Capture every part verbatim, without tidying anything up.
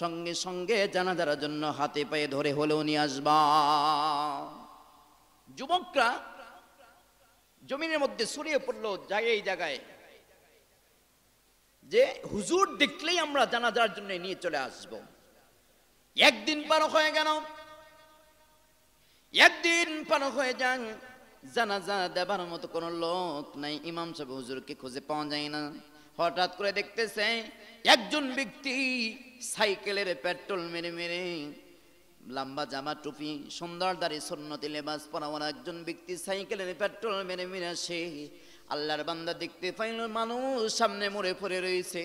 संगे संगे जानाजाর জন্য हाथे पाए धरे होलेও নিয়ে আসবা। যুবকরা জমিনের মধ্যে ছড়িয়ে পড়লো জায়গায় জায়গায় যে হুজুর দেখলেই আমরা জানাজার জন্য নিয়ে চলে আসব। একদিন পার হয়ে গেল, একদিন পার হয়ে যান, জানাজা দেবার মতো কোনো লোক নাই, ইমাম সাহেব হুজুরকে খুঁজে পাওয়া যায় না। হঠাৎ করে দেখতেছে একজন ব্যক্তি সাইকেলের পেট্রোল মেরে মেরে লম্বা জামা টুপি সুন্দর দাড়ি সুন্নতি লেবাস পরাওয়ালা একজন ব্যক্তি সাইকেলের পেট্রোল মেরে মেরে আসে। আল্লাহর বান্দা দেখতে পাইল মানুষ সামনে মরে পড়ে রয়েছে,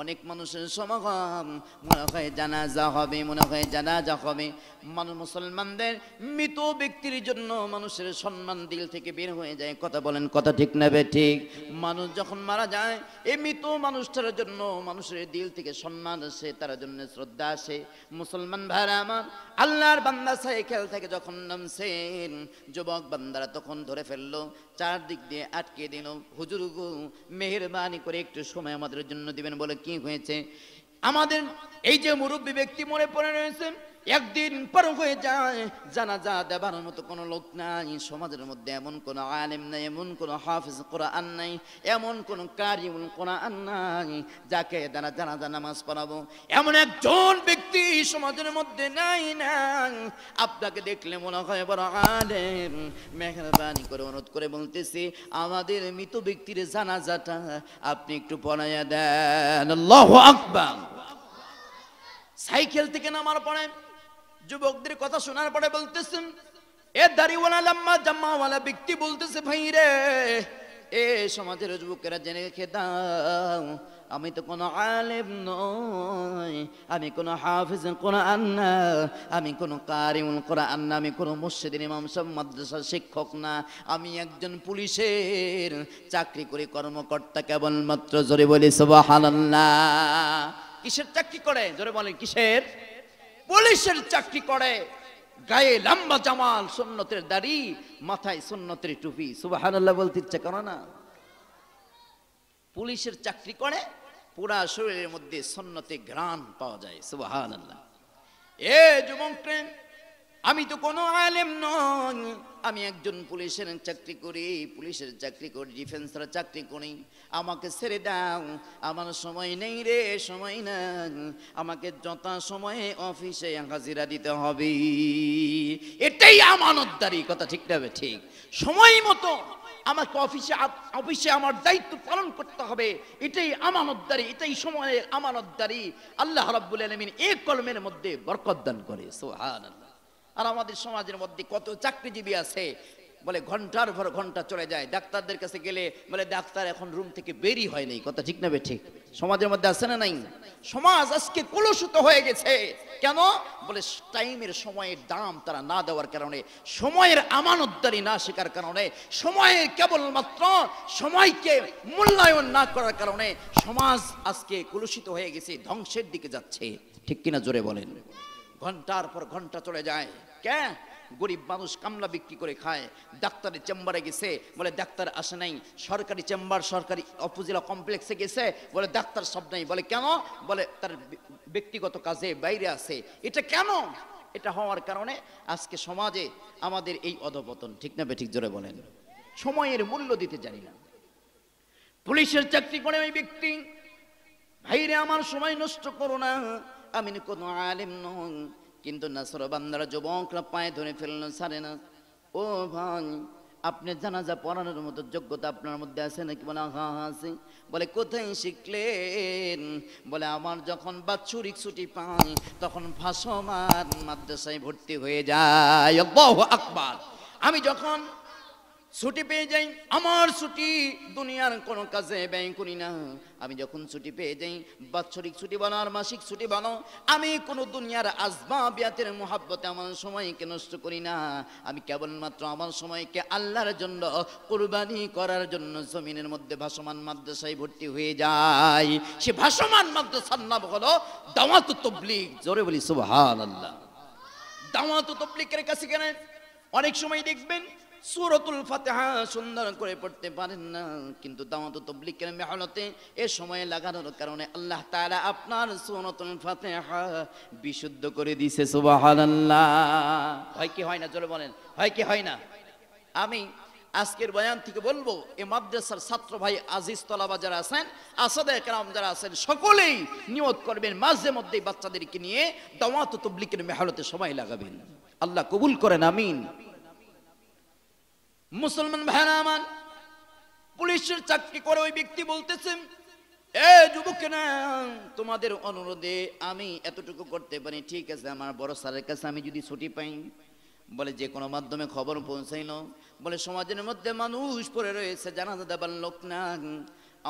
অনেক মানুষের সমাগম, মনে হয় জানাজা হবে, মনে হয় জানাজা হবে। মানুষ মুসলমানদের মৃত ব্যক্তির জন্য মানুষের সম্মান দিল থেকে বের হয়ে যায়, কথা বলেন কথা ঠিক না বে ঠিক। মানুষ যখন মারা যায় এই মৃত মানুষটার জন্য মানুষের দিল থেকে সম্মান আসে, তার জন্য শ্রদ্ধা আসে। মুসলমান ভাইরা আমার, আল্লাহর বান্দা সাইকেল থেকে যখন নামছেন যুবক বান্দারা তখন ধরে ফেললো, চারদিক দিয়ে আটকে দিল। হুজুর গো মেহেরবানি করে একটু সময় আমাদের জন্য দিবেন, বলে কি হয়েছে আমাদের এই যে মুরব্বী ব্যক্তি মনে পড়ে রয়েছেন, একদিন পার হয়ে যায়, জানাজা দেবার মতো কোনো লোক নাই। সমাজের মধ্যে এমন কোন আলেম নাই, এমন কোন হাফিজ কোরআন নাই, এমন কোন কারিউল কোরআন নাই যাকে দ্বারা জানাজা নামাজ পড়াবো, এমন একজন ব্যক্তি সমাজের মধ্যে নাই নাই। আপনাকে দেখলে মনে হয় বড় আলেম। মেহেরবানি করে অনুরোধ করে বলতেছি আমাদের মৃত ব্যক্তির জানাজাটা আপনি একটু পড়াইয়া দেন। আল্লাহু আকবার। সাইকেল থেকে নামার পরে যুবকদের কথা শোনার পরে বলতেছেন এ দাড়িওয়ালা লম্বা জামাওয়ালা ব্যক্তি বলতেছে, ভাই রে এ সমাজের যুবকেরা জেনে রেখে দাও আমি তো কোনো আলেম নই, আমি কোনো হাফিজ কোরআন না, আমি কোনো কারিউল কোরআন না, আমি কোনো মুর্শিদের ইমাম সাহেব মাদ্রাসার শিক্ষক না, আমি একজন পুলিশের চাকরি করে কর্মকর্তা কেবলমাত্র। জোরে বলি সুবহানাল্লাহ। কিসের চাকরি করে? জোরে বলেন কিসের? পুলিশের চাকরি করে, গায়ে লম্বা জামাল সুন্নতের দাড়ি, মাথায় সুন্নতের টুপি। সুবহানাল্লাহ বলতে ইচ্ছে করে না? পুলিশের চাকরি করে, পুরা শরীরের মধ্যে সুন্নতে ঘ্রাণ পাওয়া যায়। সুবহানাল্লাহ। এ যুবক আমি তো কোনো আলেম নই, আমি একজন পুলিশের চাকরি করি, পুলিশের চাকরি করি, ডিফেন্সের চাকরি করি, আমাকে ছেড়ে দাও, আমার সময় নেই রে, সময় নাই, আমাকে যথা সময়ে অফিসে হাজিরা দিতে হবে, এটাই আমানতদারি। কথা ঠিক না ঠিক? সময় মতো আমাকে অফিসে অফিসে আমার দায়িত্ব পালন করতে হবে, এটাই আমানতদারি, এটাই সময়ের আমানতদারি। আল্লাহ রাব্বুল আলামিন এই কলমের মধ্যে বরকত দান করে। সুবহানাল্লাহ। আর আমাদের সমাজের মধ্যে কত চাকরিজীবী আছে, বলে ঘন্টার পর ঘন্টা চলে যায়, ডাক্তারদের কাছে গেলে বলে ডাক্তার এখন রুম থেকে বেরি হয় নাই। কথা ঠিক না বে ঠিক? সমাজের মধ্যে আছে না নাই? সমাজ আজকে কলুষিত হয়ে গেছে। কেন? বলে টাইমের সময়ের দাম তারা না দেওয়ার কারণে, সময়ের আমানতদারি না শেখার কারণে, সময়ের কেবলমাত্র সময়কে মূল্যায়ন না করার কারণে সমাজ আজকে কলুষিত হয়ে গেছে, ধ্বংসের দিকে যাচ্ছে। ঠিক কিনা জোরে বলেন? ঘন্টার পর ঘন্টা চলে যায়। কে? গরিব মানুষ কামলা বিক্রি করে খায়। ডাক্তারের চেম্বারে গেছে, বলে ডাক্তার আসে নাই। সরকারি চেম্বার, সরকারি উপজেলা কমপ্লেক্সে গেছে, বলে ডাক্তার সব নাই। বলে কেন? বলে তার ব্যক্তিগত কাজে বাইরে আছে। এটা কেন? এটা হওয়ার কারণে আজকে সমাজে আমাদের এই অধপতন। ঠিক না বেঠিক? জোরে বলেন। সময়ের মূল্য দিতে জানি না। পুলিশের চাকরি করে ওই ব্যক্তি, ভাইরে আমার সময় নষ্ট করো না, আমি কোনো আলেম নই। কিন্তু নাসরবান্দারা যুবকরা পায়ে ধরে ফেললো, ছাড়ে না। ও ভাই আপনি জানাজা পড়ানোর মতো যোগ্যতা আপনার মধ্যে আছে নাকি? বলে হ্যাঁ আছে। বলে কোথায় শিখলেন? বলে আমার যখন বাৎসরিক ছুটি পাই তখন ভাসমান মাদ্রাসায় ভর্তি হয়ে যায়। আল্লাহু আকবার। আমি যখন ছুটি পেয়ে যাই, আমার ছুটি দুনিয়ার কোনো কাজে ব্যয় করি না, আমি যখন ছুটি পেয়ে যাই, বাৎসরিক ছুটি বলো আর মাসিক ছুটি বলো, আমি কোনো দুনিয়ার আসবাবিয়াতের মোহাব্বতে আমার সময়কে নষ্ট করি না, আমি কেবলমাত্র আমার সময়কে আল্লাহর জন্য কুরবানি করার জন্য জমিনের মধ্যে ভাসমান মাদ্রাসায় ভর্তি হয়ে যাই। সে ভাসমান মাদ্রাসার নাম হলো দাওয়াত তবলিগ। জোরে বলি সুবহানাল্লাহ। দাওয়াত তবলিগের কাছে গেলে অনেক সময় দেখবেন सूरतुल फातिहा सुंदर करे पढ़ते पारेन ना किन्तु दाओयात तबलीगेर मेहनते ए समय लागानोर कारणे आल्लाह ताआला आपनार सूरतुल फातिहा बिशुद्ध करे दियेछे सुबहानाल्लाह। हय कि हय ना जोरे बोलेन हय कि हय ना। आमी আজকের বয়ান থেকে বলবো এই মাদ্রাসার ছাত্র ভাই আজিজ তলাবা যারা আছেন আসাদে کرام যারা আছেন সকলেই নিয়ত করবেন মাঝে মধ্যে বাচ্চাদেরকে নিয়ে দাওয়াত ও তাবলীগের মেহনতে সময় লাগাবেন। আল্লাহ কবুল করেন আমিন। মুসলমান ভাইরা আমার পুলিশের চাকরি করে ওই ব্যক্তি বলতেছেন এ যুবকেরা তোমাদের অনুরোধে আমি এতটুকু করতে পারি ঠিক আছে আমার বড় স্যারের কাছে আমি যদি ছুটি পাই বলে যে কোন মাধ্যমে খবর পৌঁছাইলো বলে সমাজের মধ্যে মানুষ পড়ে রয়েছে জানাজা দেবার লোক না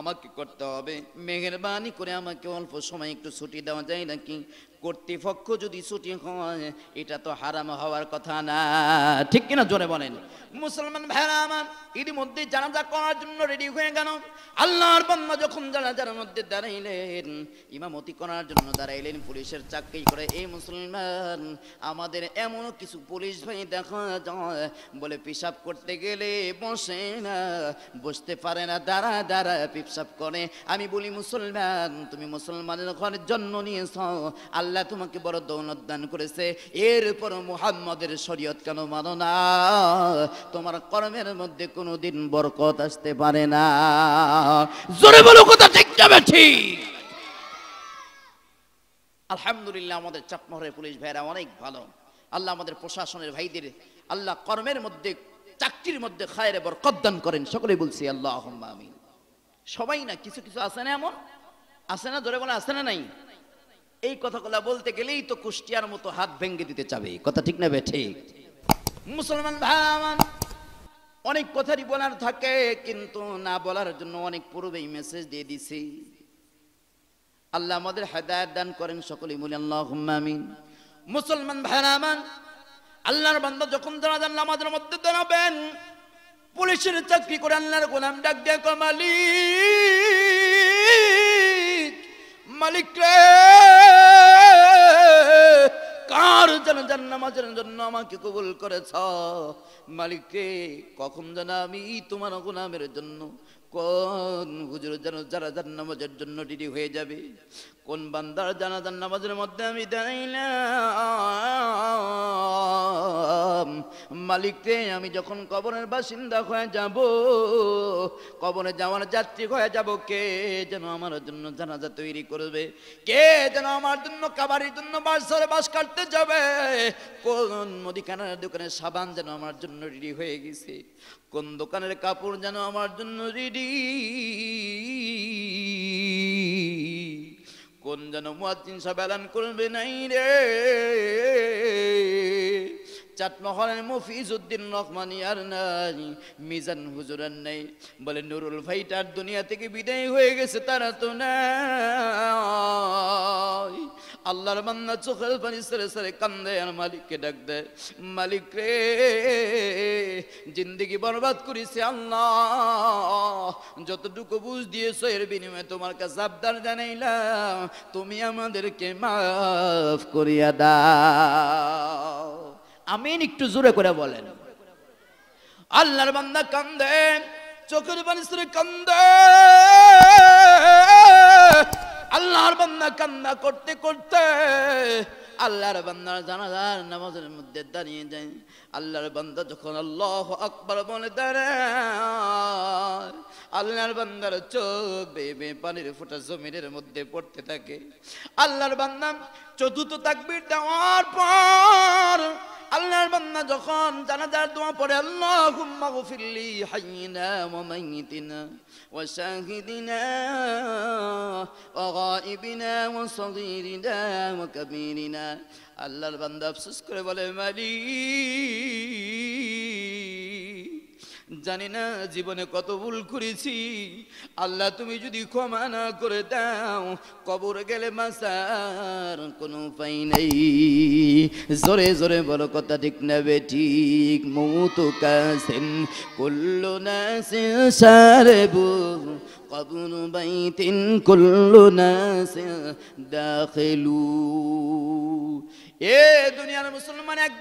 আমাকে করতে হবে মেহেরবানি করে আমাকে অল্প সময় একটু ছুটি দেওয়া যায় নাকি কর্তৃপক্ষ যদি ছুটি হয় এটা তো হারাম হওয়ার কথা না ঠিক কিনা জোরে বলেন। মুসলমান ভাইরা আমার ইতিমধ্যে জানাজা করার জন্য রেডি হয়ে গেল। আল্লাহর বান্দা যখন জানাজার মধ্যে দাঁড়াইলেন ইমামতি করার জন্য দাঁড়াইলেন পুলিশের চাকরি করে এই মুসলমান আমাদের এমন কিছু পুলিশ ভাই দেখা যায় বলে পেশাব করতে গেলে বসে না বসতে পারে না দাঁড়া দাঁড়া পেশাব করে। আমি বলি মুসলমান তুমি মুসলমানের ঘরের জন্য নিয়েছ আল্লাহ তোমাকে বড় দৌলত দান করেছে এরপর মুহাম্মদের শরীয়ত কেন মানো না তোমার কর্মের মধ্যে কোনোদিন বরকত আসতে পারে না জোরে বলো কথা ঠিক যাবে ঠিক। আলহামদুলিল্লাহ আমাদের চাটমোহরের পুলিশ ভাইরা অনেক ভালো আল্লাহ আমাদের প্রশাসনের ভাইদের আল্লাহ কর্মের মধ্যে চাকরির মধ্যে খায়ের বরকত দান করেন সকলে বলছি আল্লাহুম্মা আমিন। সবাই না কিছু কিছু আছে না এমন আছে না জোরে বলে আছে না নাই এই কথাগুলা বলতে গেলেই তো কুষ্টিয়ার মতো হাত ভেঙে দিতে চাবে কথা ঠিক না ঠিক। মুসলমান ভাই অনেক কথাই বলার থাকে কিন্তু না বলার জন্য অনেক পূর্বেই মেসেজ দিয়ে দিছি আল্লাহ আমাদের হেদায়েত দান করেন সকলেই বলি আল্লাহুম্মা আমিন। মুসলমান ভাইরামান আল্লাহর বান্দা যখন জানাজার নামাজের মধ্যে দাঁড়াবেন পুলিশের চাকরি করে আল্লাহর গোলাম ডাক দিয়ে কয় মালিক মালিক রে কার জানাজার নামাজের জন্য আমাকে কবুল করেছ মালিককে কখন জানা আমি তোমার গোলামের জন্য কোন হুজুর জানাজার নামাজের জন্য দেরি হয়ে যাবে কোন বান্দার জানাজার নামাজের মধ্যে আমি দাঁড়াইলাম মালিককে আমি যখন কবরের বাসিন্দা হয়ে যাব কবরে যাওয়ার যাত্রী হয়ে যাব কে যেন আমার জন্য জানাজা তৈরি করবে কে যেন আমার জন্য কাবারির জন্য বাসরে বাস কাটতে যাবে কোন মুদিখানার দোকানে সাবান যেন আমার জন্য রেডি হয়ে গেছে কোন দোকানের কাপড় যেন আমার জন্য রেডি কোন যেন মুয়াজ্জিন সাহেব এলান করবে নাই রে চাটমোহরের মুফিজউদ্দিন রহমানি আর নাই মিজান হুজুর আর নাই বলে নুরুল ভাইটার দুনিয়া থেকে বিদায় হয়ে গেছে তারা তো নাই আল্লাহর বান্দা চোখের পানি সরে সরে কান্দে আর মালিককে ডাক দেয় মালিক রে জিন্দগি বরবাদ করেছে আল্লাহ যতটুকু বুঝ দিয়েছো এর বিনিময়ে তোমার কাছে আবদার জানাইলাম তুমি আমাদেরকে মাফ করিয়া দাও আমিন একটু জোরে করে বলেন। আল্লাহর বান্দা কান্দে চোখের পানি সরে কান্দে আল্লাহর বান্দা কান্না করতে করতে আল্লাহর বান্দার জানাজার নামাজের মধ্যে দাঁড়িয়ে যায় আল্লাহর বান্দা যখন আল্লাহু আকবার বলে দাঁড়ায় আল্লাহর বান্দার চোখ বেয়ে বেয়ে পানির ফোঁটা জমিনের মধ্যে পড়তে থাকে আল্লাহর বান্দা চতুর্থ তাকবীর দেওয়ার পর আল্লাহর বান্দা যখন জানাজার দোয়া পড়ে আল্লাহুম্মা গফিরলি হাইয়িনা ওয়া মাইয়িতিনা ওয়া শাহিদিনা ওয়া গায়িবিনা ওয়া সগীরিনা ওয়া কাবীরিনা আল্লাহর বান্দা আফসোস করে বলে মালিক জানি না জীবনে কত ভুল করেছি আল্লাহ তুমি যদি ক্ষমা না করে দাও কবরে গেলে মাসার কোনো উপায় নেই জোরে জোরে বলো কথা ঠিক না বেঠিক মৌতু কাসেন কুল্লু নাসে সারবু কবর বাইতিন কুল্লু নাসে দাখিলু সাদের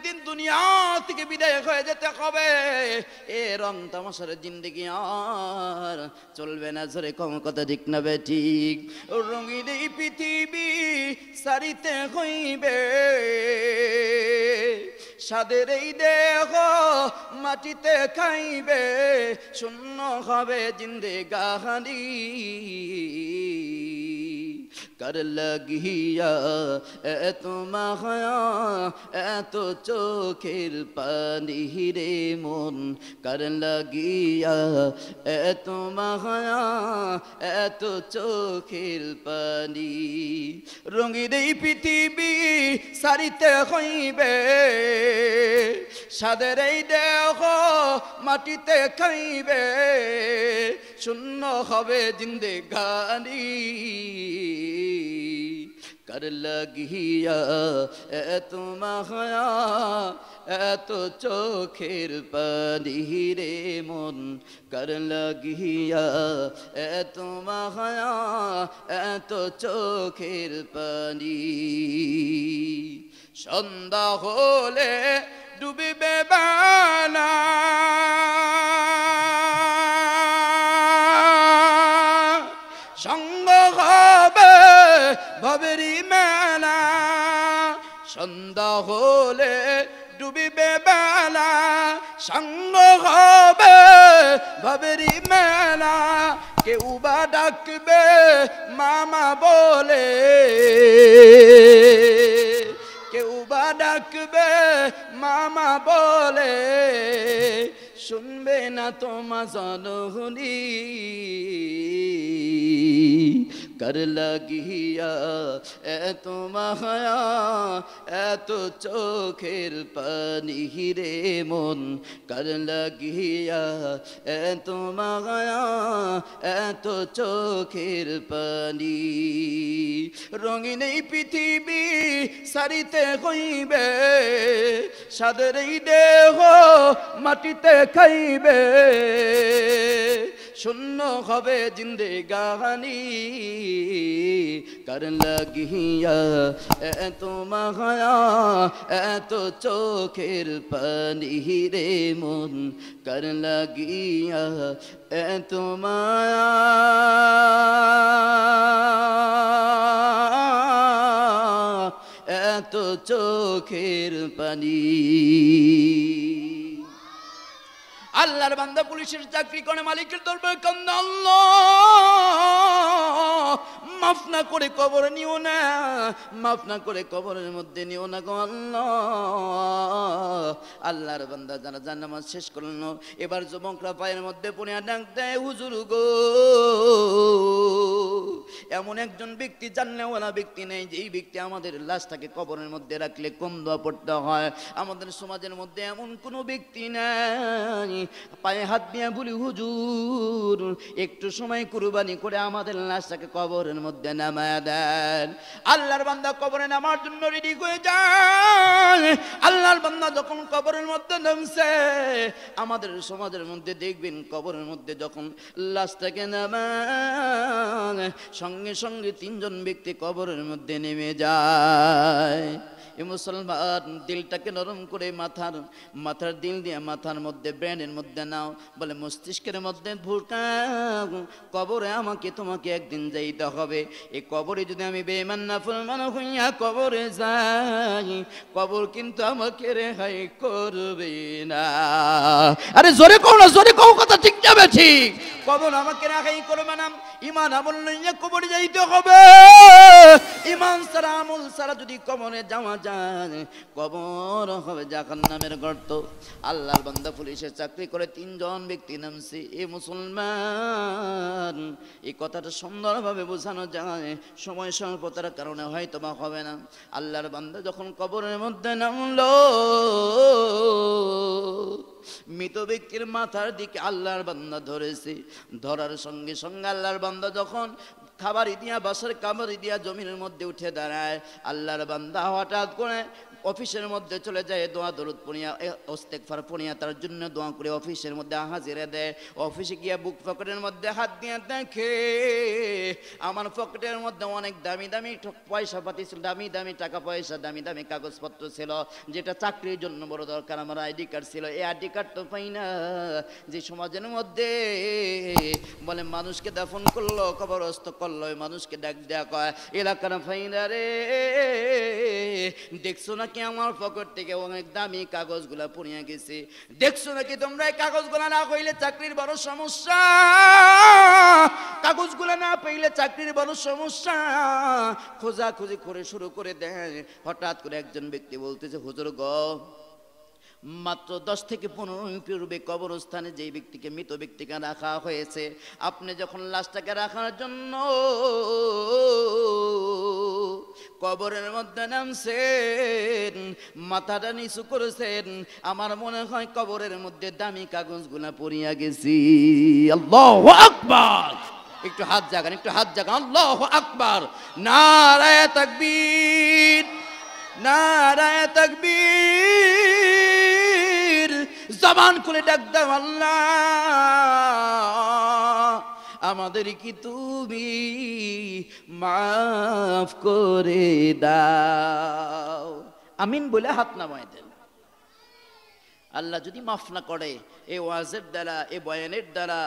এই দেহ মাটিতে খাইবে শূন্য হবে জিন্দেগানি कर लगिया एत माया एत चोखेर पानी रे मन कर लगिया एत माया एत चोखेर पानी रंगी दे पृथ्वी सारिते हईबे सादेर ई देह माटिते खाइबे शून्य हबे जिंदेगानी कर लगिया एत माया एत चोखेर पानी रे मन कर लगिया एत माया एत चोखेर पानी सन्ध्या होले डुबिबे बाला संग হবে ভবেরি মেলা সন্ধ্যা হলে ডুবিবে বেলা সঙ্গ হবে ভবেরি মেলা কেউ বা ডাকবে মামা বলে কেউ বা ডাকবে মামা বলে শুনবে না তোমার জননী कर लगिया एत माया एत चोखेर पानी रे मन कर लगिया एत माया एत चोखेर पानी रंगीन पृथ्वी सारिते हईबे सादेर ई देह माटिते खाइबे शून्य हबे जिंदेगानी कर लगिया एत माया एत चोखेर पानी रे मन कर लगिया एत माया एत चोखेर पानी আল্লাহর বান্দা পুলিশের চাকরি করে মালিকের দরবারে কান্দা আল্লাহ মাফ না করে কবরে নিও না মাফ না করে কবরের মধ্যে নিও না গো আল্লাহ আল্লাহর বান্দা জানাজা নামাজ শেষ করলো এবার যুবকরা পায়ের মধ্যে পড়ে ডাক দেয় হুজুর গো এমন একজন ব্যক্তি জানলেওয়ালা ব্যক্তি নেই যেই ব্যক্তি আমাদের লাশটাকে কবরের মধ্যে রাখলে কম দোয়া পড়তে হয় আমাদের সমাজের মধ্যে এমন কোনো ব্যক্তি নাই পায়ে হাত দিয়ে বলি হুজুর একটু সময় কুরবানি করে আমাদের লাশটাকে কবরের মধ্যে নামায়া দেন আল্লাহর বান্দা কবরে নামার জন্য রেডি হয়ে যায় আল্লাহর বান্দা যখন কবরের মধ্যে নামছে আমাদের সমাজের মধ্যে দেখবেন কবরের মধ্যে যখন লাশটাকে নামায় সঙ্গে সঙ্গে তিনজন ব্যক্তি কবরের মধ্যে নেমে যায় এ মুসলমান দিলটাকে নরম করে মাথার মাথার দিল দিয়ে মাথার মধ্যে ব্রেনের মধ্যে নাও বলে মস্তিষ্কের মধ্যে ভুলকাও কবরে আমাকে তোমাকে একদিন যাইতে হবে এই কবরে যদি আমি বেঈমান নাফরমান হইয়া কবরে যাই কবর কিন্তু আমাকে রেহাই করবে না আরে জোরে কও না জোরে কও কথা ঠিক যাবে ঠিক কবর আমাকে রেহাই করবে না ঈমান আমল নিয়ে কবরে যাইতে হবে ঈমান ছাড়া আমল ছাড়া যদি কবরে যাওয়া যায় কবর হবে জাহান্নামের গর্ত আল্লাহর বান্দা পুলিশের চাকরি করে তিনজন ব্যক্তি নামছে এই মুসলমান এই কথাটা সুন্দরভাবে বোঝানো যায় সময় স্বল্পতার কারণে হয়তো বা হবে না আল্লাহর বান্দা যখন কবরের মধ্যে নামলো মৃত ব্যক্তির মাথার দিকে আল্লাহর বান্দা ধরেছে ধরার সঙ্গে সঙ্গে আল্লাহর বান্দা যখন খাবার দিয়া বাসার কামড় দিয়া জমিনের মধ্যে উঠে দাঁড়ায় আল্লাহর বান্দা হঠাৎ করে অফিসের মধ্যে চলে যায় দোয়া দরুদ পড়িয়া ইস্তেগফার পড়িয়া তার জন্য দোয়া করে অফিসের মধ্যে হাজিরা দেয়। অফিসে গিয়া বুক পকেটের মধ্যে হাত দিয়ে দেখে আমার পকেটের মধ্যে অনেক দামি দামি পয়সা পাতি ছিল, দামি দামি টাকা পয়সা, দামি দামি কাগজপত্র ছিল, যেটা চাকরির জন্য বড় দরকার। আমার আইডি কার্ড ছিল, এই আইডি কার্ড তো পাই না। যে সমাজের মধ্যে বলে মানুষকে দাফন করলো, কবরস্থ করলো, মানুষকে ডাক দেয়া কয় এলাকার ফাইনা রে দেখছো নাকি আমার পকেট থেকে অনেক দামি কাগজগুলা পড়িয়া গেছে, দেখছো নাকি তোমরা এই কাগজগুলা না কইলে চাকরির বড় সমস্যা, কাগজগুলা না পাইলে চাকরির বড় সমস্যা। খোঁজা খুঁজি করে শুরু করে দেয়। হঠাৎ করে একজন ব্যক্তি বলতেছে, হুজুর গ মাত্র দশ থেকে পনেরো পূর্বে কবরস্থানে যেই ব্যক্তিকে মৃত ব্যক্তিকে রাখা হয়েছে, আপনি যখন লাশটাকে রাখার জন্য কবরের মধ্যে নামছেন, মাথাটা নিচু করেছেন, আমার মনে হয় কবরের মধ্যে দামি কাগজগুলা পড়িয়া গেছি। আল্লাহু আকবার! একটু হাত জাগান, একটু হাত জাগান। আল্লাহু আকবার! নারায়ে তাকবীর, নারায়ে তাকবীর! জবান খুলে ডাক দাও, আল্লাহ আমাদের কি তুমি মাফ করে দাও। আমিন বলে হাত নামায় দেন। আল্লাহ যদি মাফ না করে এই ওয়াজের দ্বারা, এ বয়ানের দ্বারা,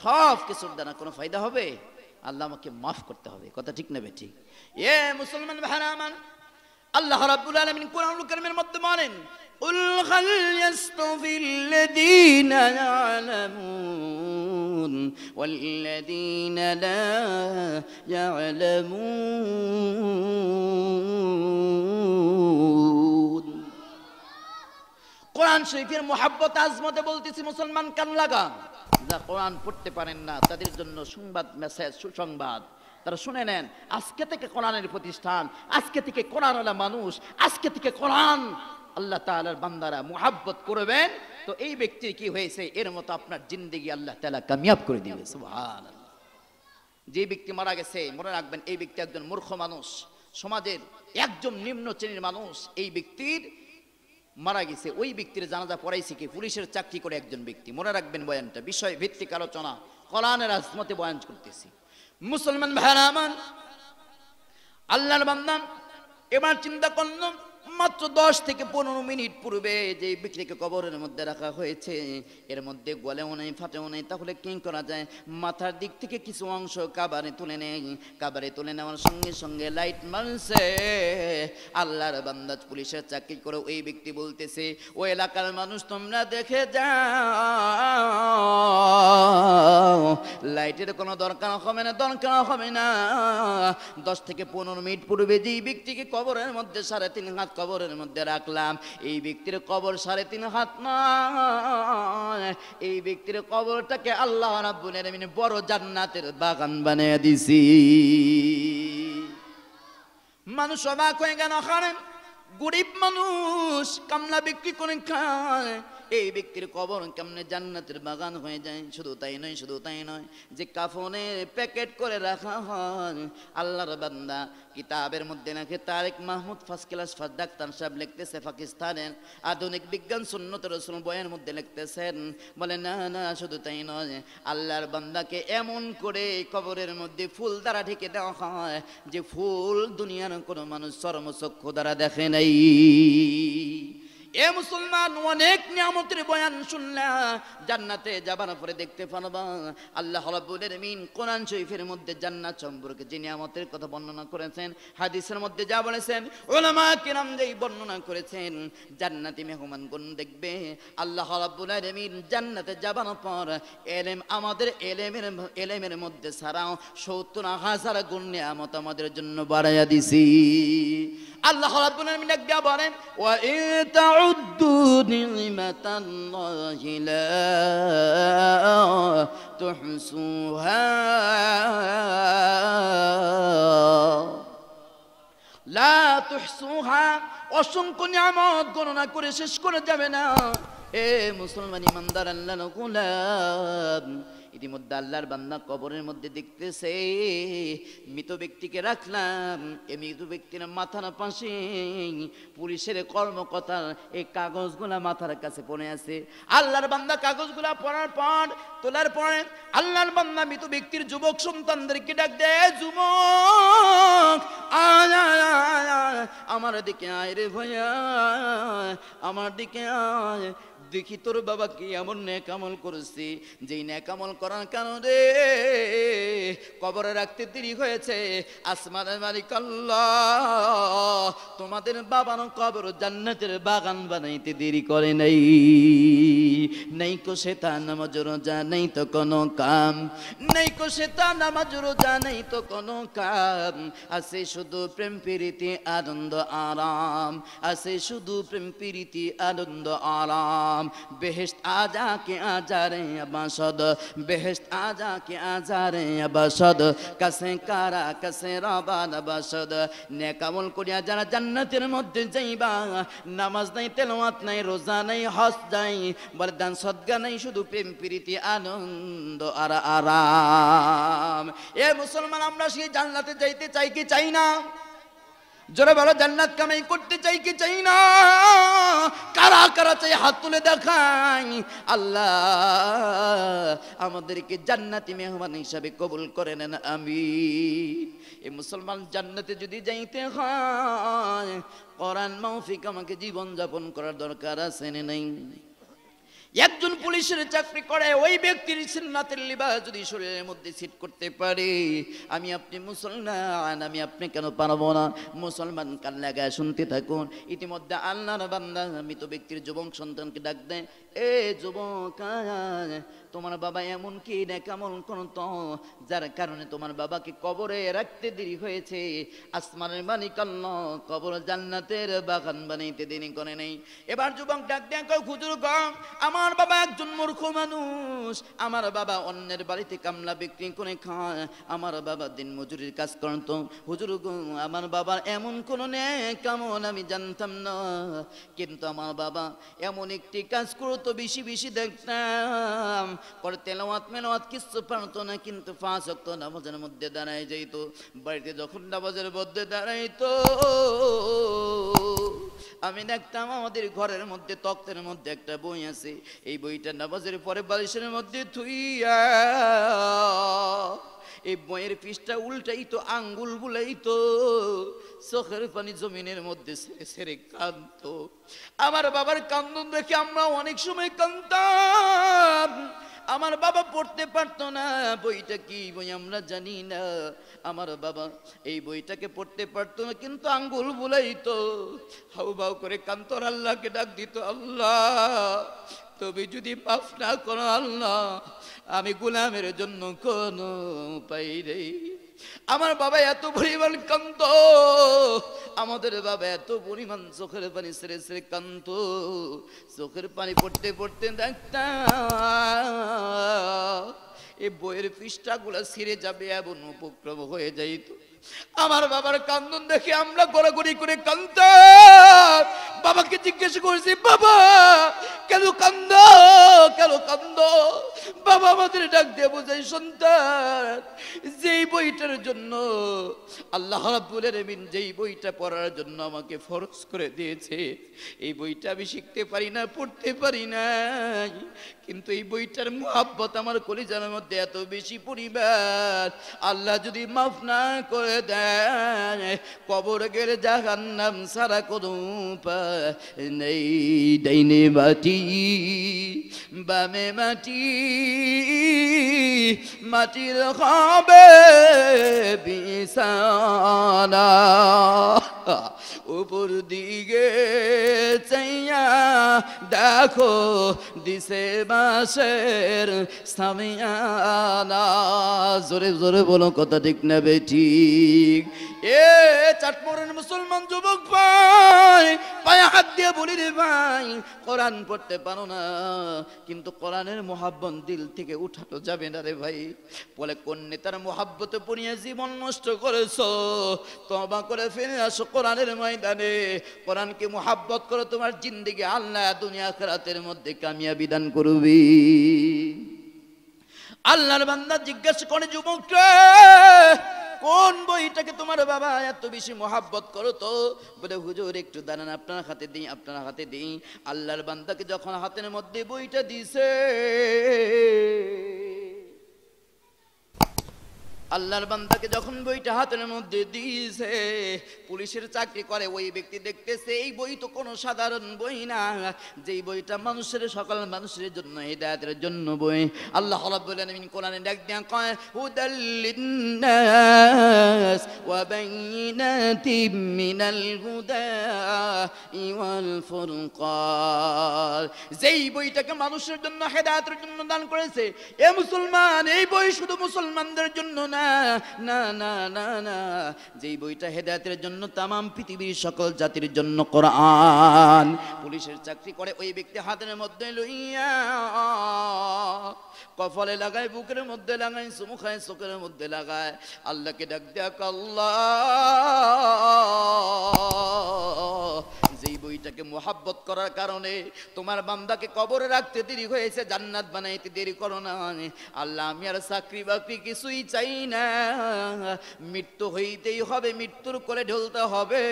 সব কিছুর দ্বারা কোনো ফায়দা হবে? আল্লাহ আমাকে মাফ করতে হবে। কথা ঠিক নেবে ঠিক? এ মুসলমান ভাইরা আমার, আল্লাহ রাব্বুল আলামিন কোরআনুল কারীমের মধ্যে বলেন, উল খাল ইয়াসতাফিল্লাযীনা ইয়ালামুন ওয়াল্লাযীনা লা ইয়ালামুন। কোরআন শরীফের মুহাব্বত আজমতে বলতেছি, মুসলমান কান লাগা। যারা কোরআন পড়তে পারেন না তাদের জন্য সংবাদ, মেসেজ, সুসংবাদ। তারা শুনে নেন, আজকে থেকে কোরআনের প্রতিষ্ঠান, আজকে থেকে কোরআনওয়ালা মানুষ, আজকে থেকে কোরআন আল্লাহ তাআলার বান্দারা মুহাব্বত করবেন, তো এই ব্যক্তির কি হয়েছে এর মতো আপনার জিন্দেগি আল্লাহ তাআলা কামিয়াব করে দিবে। সুবহানাল্লাহ! যে ব্যক্তি মারা গেছে, মনে রাখবেন এই ব্যক্তি একজন মূর্খ মানুষ, সমাজের একজন নিম্ন শ্রেণীর মানুষ। এই ব্যক্তির মারা গেছে, ওই ব্যক্তির জানাজা পড়াইছে কি পুলিশের চাকরি করে একজন ব্যক্তি। মনে রাখবেন বয়ানটা বিষয় ভিত্তিক আলোচনা, কোরআনের আজমতে বয়ান করতেছি। মুসলমান ভাইরা আমার, আল্লাহর বান্দা এবার চিন্তা করলাম, মাত্র দশ থেকে পনেরো মিনিট পূর্বে যে ব্যক্তিকে কবরের মধ্যে রাখা হয়েছে, এর মধ্যে গলেও নেই, ফাটেও নেই, তাহলে কি করা যায়? মাথার দিক থেকে কিছু অংশ কাবারে তুলে নেই, কাবারে তুলে নেওয়ার সঙ্গে সঙ্গে লাইট মারছে। আল্লাহর বান্দা পুলিশের চাকরি করে ওই ব্যক্তি বলতেছে, ওই এলাকার মানুষ তোমরা দেখে যাও, লাইটের কোনো দরকার হবে না, দরকার হবে না। দশ থেকে পনেরো মিনিট পূর্বে যেই ব্যক্তিকে কবরের মধ্যে সাড়ে তিন হাত কবরের মধ্যে রাখলাম, এই ব্যক্তির কবর সাড়ে তিন হাত নয়, এই ব্যক্তির কবরটাকে আল্লাহ রাব্বুল আলামিন বড় জান্নাতের বাগান বানিয়ে দিছি। মানুষ অবাক হয়ে গেল, কারণ গরিব মানুষ কামলা বিক্রি করে খায়, এই ব্যক্তির কবর কেমনে জান্নাতের বাগান হয়ে যায়। শুধু তাই নয়, শুধু তাই নয়, যে কাফনের প্যাকেট করে রাখা হয়। আল্লাহর বান্দা কিতাবের মধ্যে নাকি Tarek Mahmud first class first doctor সাহেব লিখতেছে, পাকিস্তানের আধুনিক বিজ্ঞান সুন্নত রসুল বইয়ের মধ্যে লিখতেছেন। বলে না না, শুধু তাই নয়, আল্লাহর বান্দাকে এমন করে কবরের মধ্যে ফুল দ্বারা ঢেকে দেওয়া হয় যে ফুল দুনিয়ার কোনো মানুষ চর্মচক্ষু দ্বারা দেখে নাই। এ মুসলমান, অনেক নিয়ামতের বয়ান শুনলা, জান্নাতে যাবার পরে দেখতে পারবা আল্লাহ রাব্বুল আলামিন কোরআন শরীফের মধ্যে জান্নাত সম্পর্কে যে নিয়ামতের কথা বর্ণনা করেছেন, হাদিসের মধ্যে যা বলেছেন, উলামা কিরাম যেই বর্ণনা করেছেন, জান্নাতি মেহমানগণ দেখবে আল্লাহ রাব্বুল আলামিন জান্নাতে যাবার পর এলেম, আমাদের এলেমের এলেমের মধ্যে ছাড়াও সত্তর হাজার গুণ নিয়ামত আমাদের জন্য বাড়াইয়া দিছি। আল্লাহ রাব্বুল আলামিন এক দিয়া বলেন, ওয়া ইতা تعدوا نعمة الله لا تحصوها لا تحصوها অসংখ্য নিয়ামত গণনা করে শেষ করা যাবে না। এ মুসলমান ইমানদার, আল্লাহর গোলাম, ইতিমধ্যে আল্লাহর বান্দা কবরের মধ্যে দেখতেছে মৃত ব্যক্তিকে রাখলাম, এই মৃত ব্যক্তির মাথার পাশে পুলিশের কর্মকর্তার এই কাগজগুলা মাথার কাছে পড়ে আছে। আল্লাহর বান্দা কাগজগুলা পড়ার পর তোলার পরে আল্লাহর বান্দা মৃত ব্যক্তির যুবক সন্তানদেরকে ডাক দেয়, যুবক আয় আয় আমার দিকে আয় রে ভাইয়া, আমার দিকে আয়, দেখি তোর বাবা কি এমন নেক আমল করেছে যেই নেক আমল করার কারণে কবরে রাখতে দেরি হয়েছে। আসমানের মালিক আল্লাহ তোমাদের বাবার কবর জান্নাতের বাগান বানাইতে দেরি করে নাই, নাই কো সেতা নামাজ রোজা নাই তো কোনো কাম, নাই কো সেতা নামাজ রোজা নাই তো কোনো কাম, আছে শুধু প্রেম প্রীতি আনন্দ আরাম, আছে শুধু প্রেম প্রীতি আনন্দ আরাম। बेहस्त आजा के आजा रे अबासद, बेहस्त आजा के आजा रे अबासद, कसे कारा कसे रबान अबासद, नेकामल करिया जारा जन्नतेर मध्य जाइबा, नमाज नहीं तेलावत नहीं रोजा नहीं हज नहीं बलिदान सदका नहीं शुधु प्रेम प्रीति आनंद आरा आराम। ए मुसलमान आमरा सेई जन्नते जाइते चाइ कि चाइ ना? जोरे बोलो जन्नत कमाई करते चाइ कि चाइ ना? কারা কারা চাই হাত তুলে দেখাই। আল্লাহ আমাদেরকে জান্নাতি মেহমান হিসাবে কবুল করে নেন আমিন। এই মুসলমান জান্নাতে যদি যাইতে হয় কোরআন মাফিক আমাকে জীবন যাপন করার দরকার আছে না নাই? একজন পুলিশের চাকরি করে ওই ব্যক্তির সুন্নাতের লিবাস যদি শরীরের মধ্যে ছিট করতে পারি, আমি আপনি মুসলমান, আমি আপনি কেন পারবো না? মুসলমান কান লাগায় শুনতে থাকুন। ইতিমধ্যে আল্লাহর বান্দা মৃত ব্যক্তির যুবক সন্তানকে ডাক দেয়, এ যুবক তোমার বাবা এমন কি নেকামল করতো যার কারণে তোমার বাবাকে কবরে রাখতে দেরি হয়েছে? আসমানের মালিক আল্লাহ কবর জান্নাতের বাগান বানাইতে দেরি করে নাই। এবার যুবক ডাক দেয়, হুজুর গো আমার বাবা একজন মূর্খ মানুষ, আমার বাবা অন্যের বাড়িতে কামলা বিক্রি করে খায়, আমার বাবা দিন মজুরির কাজ করতো, হুজুর গো আমার বাবার এমন কোনো নেকামল আমি জানতাম না, কিন্তু আমার বাবা এমন একটি কাজ করতো বেশি বেশি দেখতাম, করে তেলাওয়াত মেলাওয়াত কিছু পারতো না কিন্তু পাঁচ ওয়াক্ত নামাজের মধ্যে দাঁড়ায় যাইতো, বাড়িতে যখন নামাজের মধ্যে দাঁড়াইতো আমি দেখতাম আমাদের ঘরের মধ্যে তক্তের মধ্যে একটা বই আছে, এই বইটা নামাজের পরে বালিশের মধ্যে থুইয়া এই বইয়ের পৃষ্ঠা উল্টাই তো আঙ্গুল বুলাই তো চোখের পানি জমিনের মধ্যে ছেড়ে ছেড়ে কাঁদতো। আমার বাবার কান্দন দেখে আমরা অনেক সময় কাঁদতাম। আমার বাবা পড়তে পারতো না, বইটা কি বই আমরা জানি না, আমার বাবা এই বইটাকে পড়তে পারতো না কিন্তু আঙ্গুল বুলাইতো, হাউভাউ করে কাঁদতো, আল্লাহকে ডাক দিত, আল্লাহ তুমি যদি পাপ না করো আল্লাহ আমি গুলামের জন্য কোনো উপায় নেই। আমার বাবা এত পরিমাণ কাঁদতো, আমাদের বাবা এত পরিমাণ চোখের পানি ছেড়ে ছেড়ে কাঁদতো, চোখের পানি পড়তে পড়তে দেখতাম এই বইয়ের পৃষ্ঠাগুলো ছিঁড়ে যাবে এমন উপক্রম হয়ে যাইত। আমার বাবার কান্দন দেখে আমরা গড়াগড়ি করে কাঁদতাম। বাবাকে জিজ্ঞেস করছি, বাবা কেন কান্দ কেন কান্দ? বাবা আমাদের ডাক দিয়ে বোঝাই, সন্তান যেই বইটার জন্য আল্লাহ রাব্বুল আলামিন যেই বইটা পড়ার জন্য আমাকে ফরজ করে দিয়েছে, এই বইটা আমি শিখতে পারি না পড়তে পারি না, কিন্তু এই বইটার মুহাব্বত আমার কলিজার মধ্যে এত বেশি পরিবার, আল্লাহ যদি মাফ না করে দেন কবর গেলে জাহান্নাম সারা কোনো উপায় নেই। ডাইনে মাটি বামে মাটি মাটির হবে বিছানা, উপর দিকে চাইয়া দেখো দিশে বাঁশের সামিয়ানা। জোরে জোরে বলো, কথা ঠিক না বেঠিক? এ চাটমোহরের মুসলমান যুবক ভাই, পায়ে হাত দিয়ে বলি রে ভাই, কোরআন পড়তে পারো না কিন্তু কোরআনের মোহাব্বত দিল থেকে উঠানো যাবে না রে ভাই। বলে কোন নেতার মোহাব্বতে পড়িয়া জীবন নষ্ট করেছ, তওবা করে ফিরে আসো কোরআনের ময়দানে, কোরআনকে মোহাব্বত করো, তোমার জিন্দেগি আল্লাহ দুনিয়া আখিরাতের মধ্যে কামিয়াবি দান করবি। আল্লাহর বান্দা জিজ্ঞাসা করে যুবককে কোন বইটাকে তোমার বাবা এত বেশি mohabbat করো তো বলে হুজুর একটু দানান আপনার হাতে দেই আপনার হাতে দেই আল্লাহর বান্দাকে যখন হাতের মধ্যে বইটা দিয়েছে আল্লাহর বান্দাকে যখন বইটা হাতের মধ্যে দিয়েছে পুলিশের চাকরি করে ওই ব্যক্তি দেখতেছে এই বই তো কোনো সাধারণ বই না যেই বইটা মানুষের সকল মানুষের জন্য হিদায়াতের জন্য বই আল্লাহ রাব্বুল আলামিন কোরআনে ডাক দেন কয় হুদাল লিন্নাস ওয়া বাইনাতিম মিনাল হুদা ওয়াল ফুরকান যেই বইটাকে মানুষের জন্য হিদায়াতের জন্য দান করেছে এ মুসলমান এই বই শুধু মুসলমানদের জন্য না না না না না যেই বইটা হেদায়েতের জন্য तमाम পৃথিবীর সকল জাতির জন্য কোরআন পুলিশের চাকরি করে ওই ব্যক্তি হাতের মধ্যে লইয়া কফলে লাগায় বুকের মধ্যে লাগায় মুখে চোখের মধ্যে লাগায় আল্লাহকে ডাক দেয়া আল্লাহ যেই বইটাকে mohabbat করার কারণে তোমার বান্দাকে কবরে রাখতে দেরি হয়েছে জান্নাত বানাইতে দেরি করো না আল্লাহ আমি আর চাকরি বাকরি কিছুই চাই না মৃত্যু হইতেই হবে মৃত্যুর কোলে ঢলতে হবে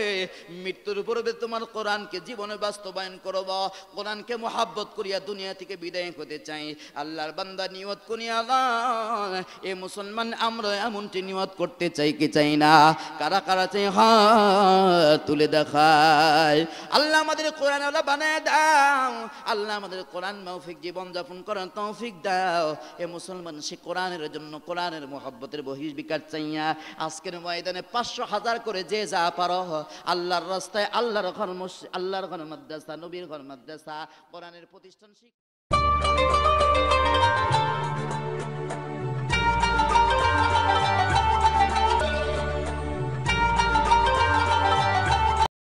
মৃত্যুর পূর্বে তোমার কোরআনকে জীবনে বাস্তবায়ন করব কোরআনকে mohabbat করিয়া দুনিয়া থেকে বিদায় হতে চাই আল্লাহর বান্দা নিয়ত করি আল্লাহ এই মুসলমান আমরা এমনটি নিয়ত করতে চাই কি চাই না কারা কারা চাই হাত তুলে দেখায় আল্লাহ আমাদের কোরআন ওয়ালা বানায় দাও আল্লাহ আমাদের কোরআন মাফিক জীবন যাপন করার তৌফিক দাও এই মুসলমান সে কোরআনের জন্য কোরআনের মহব্বতের বহিষ্বিকার চাইয়া আজকের ময়দানে পাঁচশো হাজার করে যে যা পারো আল্লাহর রাস্তায় আল্লাহর ঘর মসজিদ আল্লাহর ঘর মাদ্রাসা নবীর ঘর মাদ্রাসা কোরআনের প্রতিষ্ঠান